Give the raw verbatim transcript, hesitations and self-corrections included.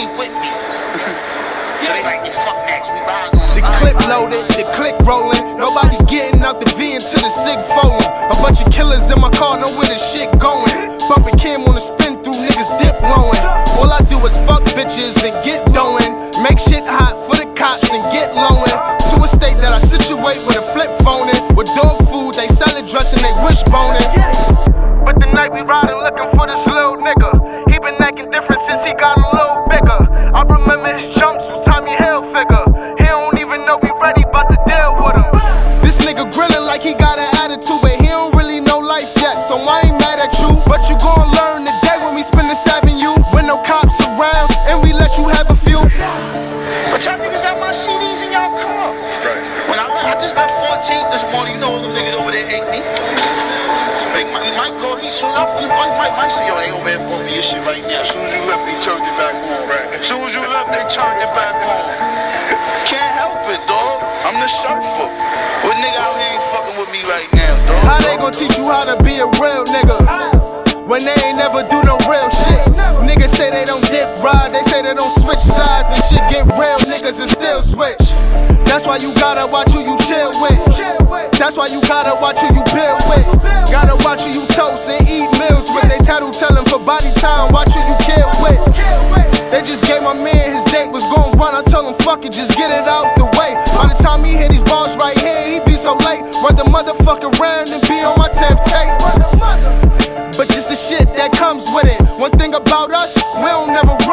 be with me. So they like, fuck next, we ride. The clip loaded, the click rolling. Nobody getting out the V into the SIG folding. A bunch of killers in my car, know where the shit going. Bumping Kim on the spin through, niggas dip blowing. All I do is fuck bitches and get knowing. Make shit hot for the cops and get lowing. To a state that I situate with a flip phone in. With dog food, they salad dressing, they wishboning. But the night we riding, looking for this little nigga. He been acting different since he got a little bigger. I remember his jumpsuit, Tommy Hilfiger. He don't even know we ready, but to deal with him. This nigga grilling like he got an attitude, but he don't really know life yet, so I ain't mad at you. But you gon' learn today when we spin this avenue, when no cops around, and we let you have a few. But y'all niggas got my C Ds and y'all come up. When I, I just left fourteenth this morning, you know all them niggas over there hate me. Mike called me soon after. Mike, Mike said, yo, they over there for me this shit right now. As soon as you left, they turned it back on. Right. As soon as you left, they turned it back on. Can't help it, dog. I'm the surfer. What nigga out here ain't fucking with me right now, dog? How they gon' teach you how to be a real nigga when they ain't never do no real shit? Niggas say they don't dick ride, they say they don't switch sides and shit. Get real niggas and still switch. That's why you gotta watch who you chill with. That's why you gotta watch who you build with. Gotta watch who you toast and eat meals with. They tattle tellin' for body time, watch who you kill with. They just gave my man his date, was gon' run. I told him fuck it, just get it out the way. By the time he hit these balls right here, he be so late. Run the motherfucker round and be on my tenth tape. But this the shit that comes with it. One thing about us, we don't never run.